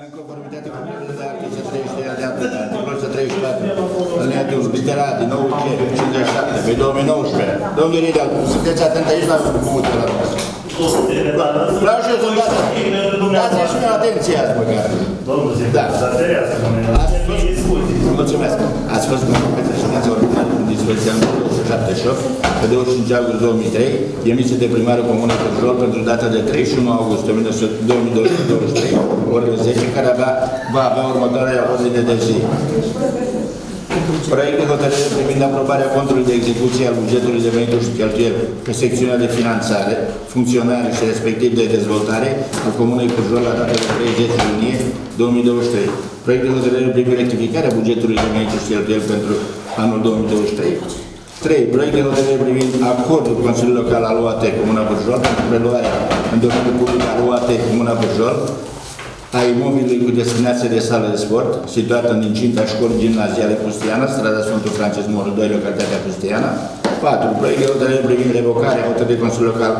În conformitate cu primul de articolul 133 de atâta, articolul 134, alineatul literat din 957 pe 2019. Domnul Ridea, sunteți atent aici la cuvântul la noastră. Vreau și eu să-mi dați, dați-mi și mie atenție azi, măcar. Domnul Zidane, să te rează, domnule. Mulțumesc. Ați fost cu competență ședință ordinară în dispoziția numărul 178, pe 25 august 2003, emisie de primarul Comuna Pârjol pentru data de 31 august 2023, orele 10, care va avea următoarea ordine de zi. Proiect de hotărâre privind aprobarea contului de execuție al bugetului de venituri și cheltuieli pe secțiunea de finanțare, funcționare și respectiv de dezvoltare al Comunei Pârjol la data de 30 iunie 2023. Proiect de hotărâre privind rectificarea bugetului de venituri și cheltuieli pentru anul 2023. 3. Proiect de hotărâre privind acordul Consiliului Local al UAT Comuna Pârjol pentru preluarea în domeniul public al UAT Comuna Pârjol a imobilului cu destinație de sală de sport, situată în incinta școlii gimnaziale Custiana, strada Sfântul Francis, numărul 2, localitatea Custiana. 4. Proiect de hotărâre privind revocarea hotărârii Consiliului Local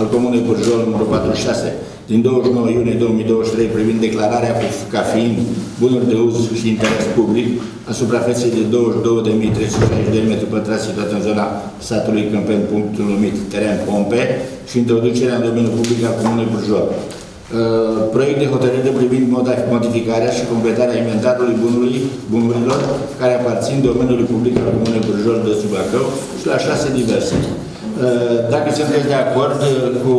al Comunei Pârjol, numărul 46, din 29 iunie 2023, privind declararea ca fiind bunuri de uz și interes public a suprafeței de 22.360 m2 situată în zona satului Câmpân, punctul numit teren Pompe, și introducerea în domeniul public al Comunei Pârjol. Proiect de hotărâre privind modificarea și completarea inventarului bunurilor care aparțin domeniului public al Comunei Pârjol de sub Bacău și la 6 diverse. Dacă sunteți de acord cu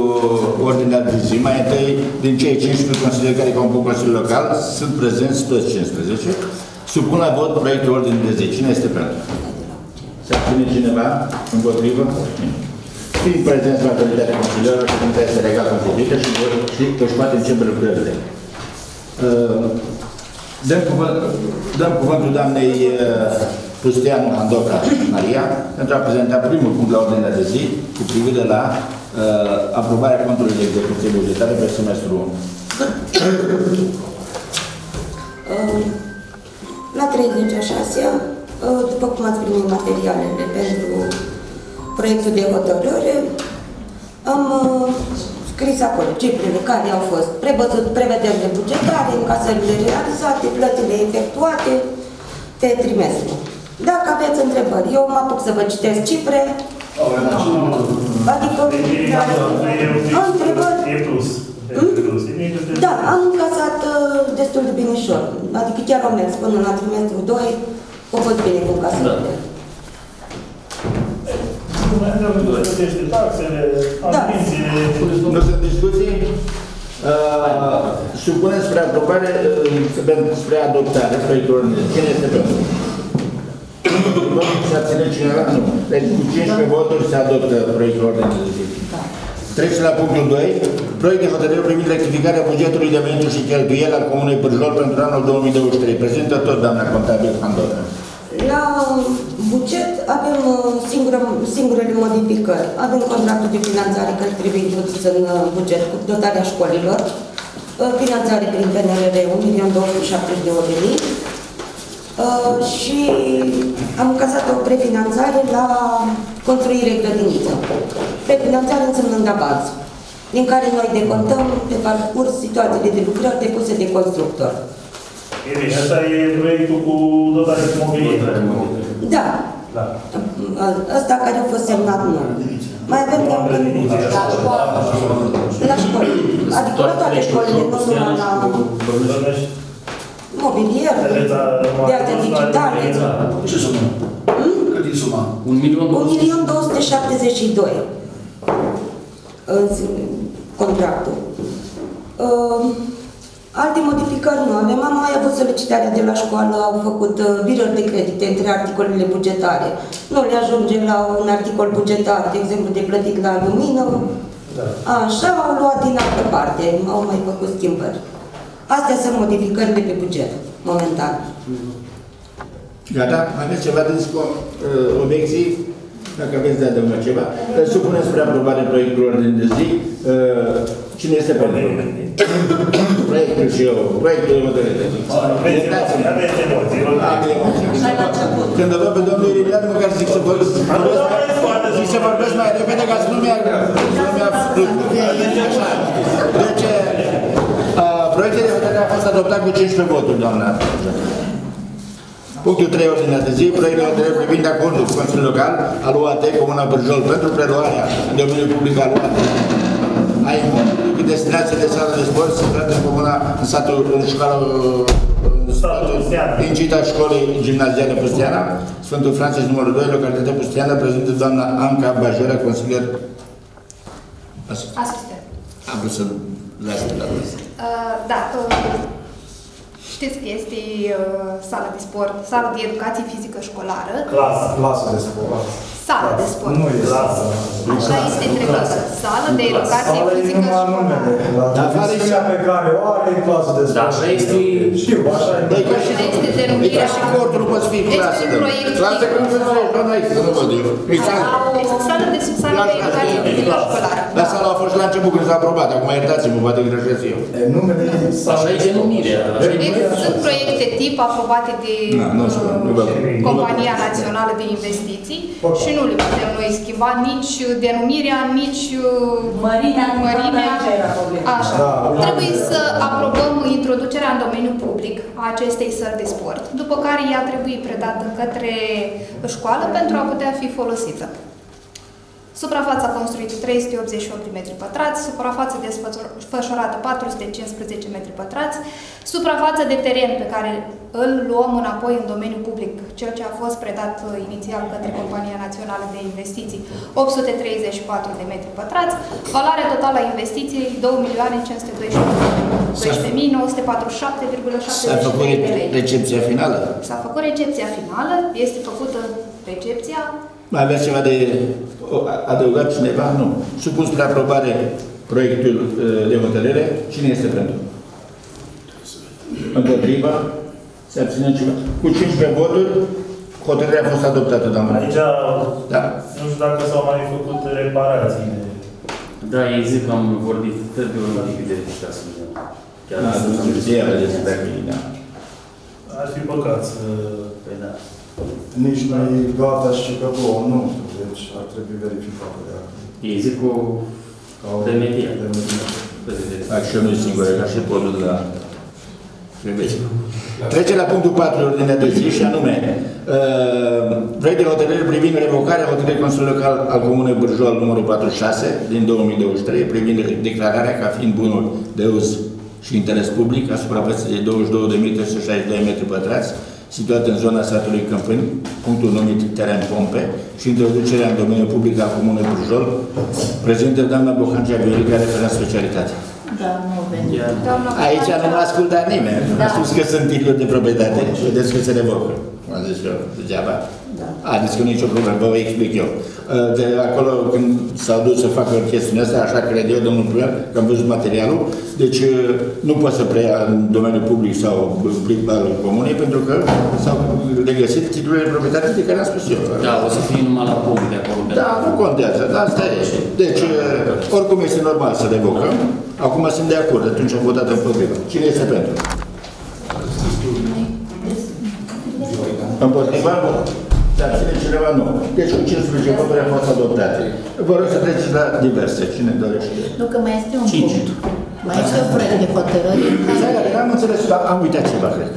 ordinea de zi, mai întâi din cei 15 consilieri care compun Consiliul Local, sunt prezenți toți 15. Supun la vot proiectul ordinii de zi. Cine este pentru? Se abține cineva? Împotrivă? Fiind prezenți majoritatea consilierilor, ședința este legală în publică și își poate începe lucrările. Dăm cuvântul doamnei Custodeanu Andorca Maria pentru a prezenta primul punct la ordinea de zi cu privire la aprobarea contului de execuție bugetară pe semestrul 1. La 3/6, după cum ați primit materialele pentru proiectul de hotărâre, am scris acolo cifrele care au fost prevederile bugetare, încasările realizate, plățile efectuate pe trimestru. Dacă aveți întrebări, eu mă apuc să vă citesc cifre. Adică, întrebări. Da, am încasat destul de binișor. Adică chiar am mers până la trimestru 2, au fost bine cu încasările. Nu sunt discuții? Supune spre aprobare, spre adoptare, proiectul de ordine. Cine este pentru? Se abține cineva? Nu. Deci cu 15 voturi se adoptă proiectul de ordine. Trecem la punctul 2. Proiect de hotărâre privind rectificarea bugetului de venituri și cheltuieli al Comunei Pârjol pentru anul 2023. Prezintă tot doamna contabil Andorca. La buget avem singurele modificări. Avem contractul de finanțare care trebuie inclus în buget cu dotarea școlilor, finanțare prin PNR 1.270.000 și am încasat o prefinanțare la construire grădiniță. Prefinanțare însemnând avanț, din care noi decontăm pe parcurs situațiile de lucrări depuse de constructor. Asta e proiectul cu dotarea de mobilită. Da. Ăsta care a fost semnat nu. Mai avem de la școală. La școală. Adică la toate școlile, nu numai la mobilier, de arte digitale. Ce sumă? Cât e suma? 1.272.000 contractul. Alte modificări nu avem. Am mai avut solicitarea de la școală, au făcut birări de credite între articolele bugetare. Nu le ajunge la un articol bugetar, de exemplu, de plătit la lumină. Da. Așa, au luat din altă parte, au mai făcut schimbări. Astea sunt modificările pe buget, momentan. Gata? Aveți ceva de zis cu obiecții? Dacă aveți de adăugat ceva. Supuneți spre aprobare proiectul ordine de zi. Cine este pentru? Proiectul și eu. Proiectul de hotărâre. Aveți emoții. Când o văd pe domnul Iribeat, măcar zic să vorbesc mai repede, ca să nu meargă. Deci, proiectul de hotărâre a fost fost adoptat cu 15 voturi, doamna. Punctul 3, ordinea de zi, proiect de hotărâre privind acordul cu Consiliul Local al UAT, Comuna Pârjol, pentru preluarea în domeniul public al UAT a imobilului cu destinație de sală de sport situată în comuna, în satul, în școală, din cita școlii gimnaziale Custiana, Sfântul Francis, numărul 2, localitatea Custiana, prezentă doamna Anca Bajoră, consilier asistent. Am vrut să lase la voi. Da, știți că este sala de sport, sala de educație fizică școlară. Clasă de sport. Sală de sport. Nu e clasă. Așa este trecută. Sală de educație fizică școlară. Dar funcția pe care o are e clasă de sport. Așa este. Știu, așa e. E ca și cortul, nu poți fi clasă. Clasă că nu vezi așa, nu ai să nu văd eu. Sală de educație fizică școlară. Dar sala a fost la început când s-a aprobat. Acum iertați-mă, poate greșesc eu. Așa e denumirea. Sunt proiecte tip aprobate de Compania Națională de Investiții și nu le putem noi schimba nici denumirea, nici mărimea. Așa. Trebuie să aprobăm introducerea în domeniul public a acestei săli de sport, după care ea trebuie predată către școală pentru a putea fi folosită. Suprafața construită 388 m², suprafața desfășurată 415 m², suprafața de teren pe care îl luăm înapoi în domeniul public, cel ce a fost predat inițial către Compania Națională de Investiții, 834 de m², valoarea totală a investiției 2.512.947,73 de lei. Recepția finală? S-a făcut recepția finală, este făcută recepția. Mai avea ceva de adăugat cineva? Nu. Supus spre aprobare proiectul de hotărâre. Cine este pentru? Împotriva? Se abține ceva? Cu 15 voturi, hotărârea a fost adoptată, doamna. Aici, da. Nu știu dacă s-au mai făcut reparații. Da, exact că am vorbit de urmărit de acestea suntem. Chiar da. Ar fi păcat să... Păi da. Nici nu e gata și că două, nu. Deci ar trebui verificat. Ei zic cu demedia. Acțiunea nu-i singură, ca și podul de la Trebezi. Trece la punctul 4, ordinea de zi, și anume proiect de hotărâre privind revocarea hotărârii Consiliului Local al Comunei Pârjol numărul 46 din 2023, privind declararea ca fiind bunul de uz și interes public a suprafeței de 22.362 m², situată în zona satului Câmpân, punctul numit Teren Pompe, și introducerea în domeniul public al Comunei Pârjol, prezentă doamna Bohântia Gheori, care are specialitate. Da, nu veniam. Aici nu mă ascultă nimeni. A spus că sunt titluri de proprietate și vedeți că se revocă. Am zis că degeaba. A, deci că nu e nicio problemă, vă explic eu. De acolo, când s-au dus să facă chestiunea asta, așa cred eu, domnul primar, că am văzut materialul, deci nu poate să preia în domeniul public sau public al comunei, pentru că s-au regăsit titlurile de proprietate de care am spus eu. Da, o să fie numai la public de acolo. Da, nu contează, dar asta e. Deci, oricum este normal să revocăm. Acum sunt de acord, atunci am votat împotriva. Cine este pentru? Împotriva? Dar ține cineva nu. Deci cu 15 voturi a fost adoptate. Vă rog să treceți la diverse. Cine dorește? Nu, că mai este un punct. Mai este un proiect de hotărâri. Am înțeles, am uitat ceva, cred.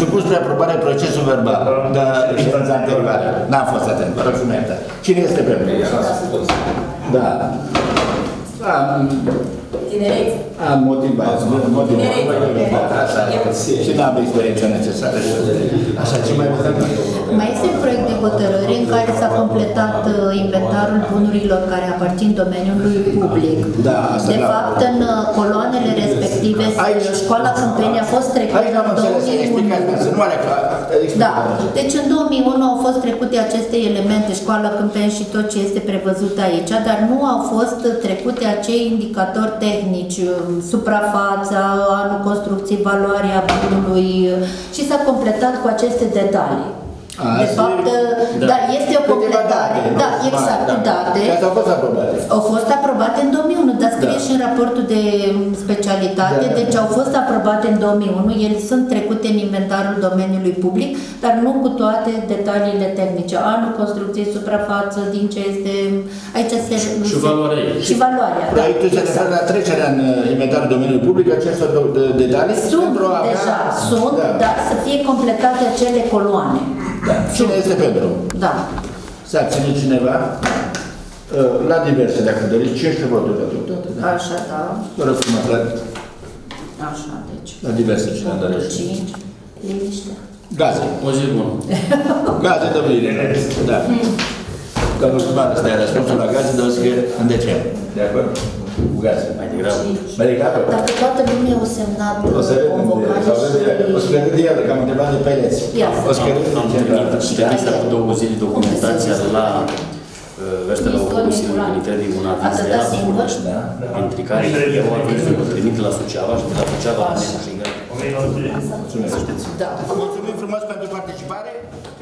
Supus spre aprobare procesul verbal, dar ședința anterioară. N-am fost atent, vă rog să mă iertați. Cine este pentru? Da. Tinereți. Am motivat. Și n-am experiența necesară. Așa, ce mai văd? Mai este un proiect de hotărâre în care s-a completat inventarul bunurilor care aparțin domeniului public. De fapt, în coloanele respective, școala Câmpeni a fost trecută în 2001. Da. Deci în 2001 au fost trecute aceste elemente, școala Câmpeni și tot ce este prevăzut aici, dar nu au fost trecute acei indicatori tehnici, suprafața, anul construcției, valoarea bunului, și s-a completat cu aceste detalii. De fapt, da, dar este o completare. Da, exact, date. Au fost aprobate. Au fost aprobate în 2001, dar scrie și în raportul de specialitate, deci au fost aprobate în 2001, ele sunt trecute în inventarul domeniului public, dar nu cu toate detaliile tehnice. Anul construcției, suprafață, din ce este... Aici se... Și valoarea ei. Și valoarea. Proiectul se referă la trecerea în inventarul domeniului public, acestor detalii sunt deja, sunt, dar să fie completate acele coloane. Da. Cine este pentru? Da. S-a ținut cineva? La diverse, dacă doriți, 15 voturi adoptate. Da. Așa, da. Doresc cum aflați. Așa, deci. La diverse, cine dorește? 5. Liniște. Gaze. O zi bună. Gaze, domnul Irene. Da. Domnul Cumar, ăsta e răspunsul la gaze, dar o scrie în decembrie. De acord? Cu gaze. Mai degrabă. Mai degrabă? Dar pe toată lumea au semnat convocare. O să le gândi iară, că am întrebat de pereți. O să le gândi iară. Am întrebat și asta cu 2 zile documentația la ăștia la o comisie de militari din una dintre ea, între care eu am văzut că trimite la Suceava și de la Suceava. Mulțumesc! Mulțumim frumos pentru participare!